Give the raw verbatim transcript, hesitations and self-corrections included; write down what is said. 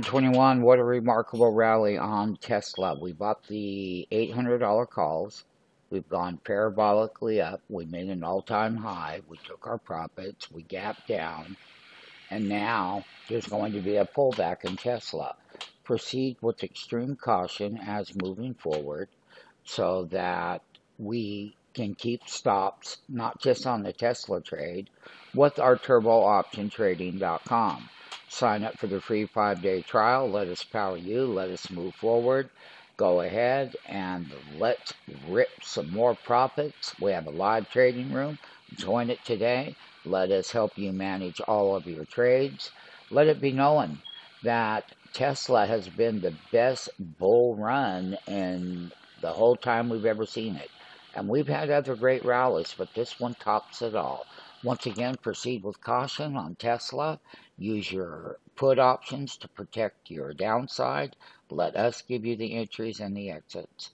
eleven twenty-one, what a remarkable rally on Tesla. We bought the eight hundred dollar calls. We've gone parabolically up. We made an all-time high. We took our profits. We gapped down. And now there's going to be a pullback in Tesla. Proceed with extreme caution as moving forward so that we can keep stops, not just on the Tesla trade, with our Turbo Option Trading dot com. Sign up for the free five day trial. Let us power you. Let us move forward. Go ahead and let's rip some more profits. We have a live trading room. Join it today. Let us help you manage all of your trades. Let it be known that Tesla has been the best bull run in the whole time we've ever seen it. And we've had other great rallies, but this one tops it all. Once again, proceed with caution on Tesla. Use your put options to protect your downside. Let us give you the entries and the exits.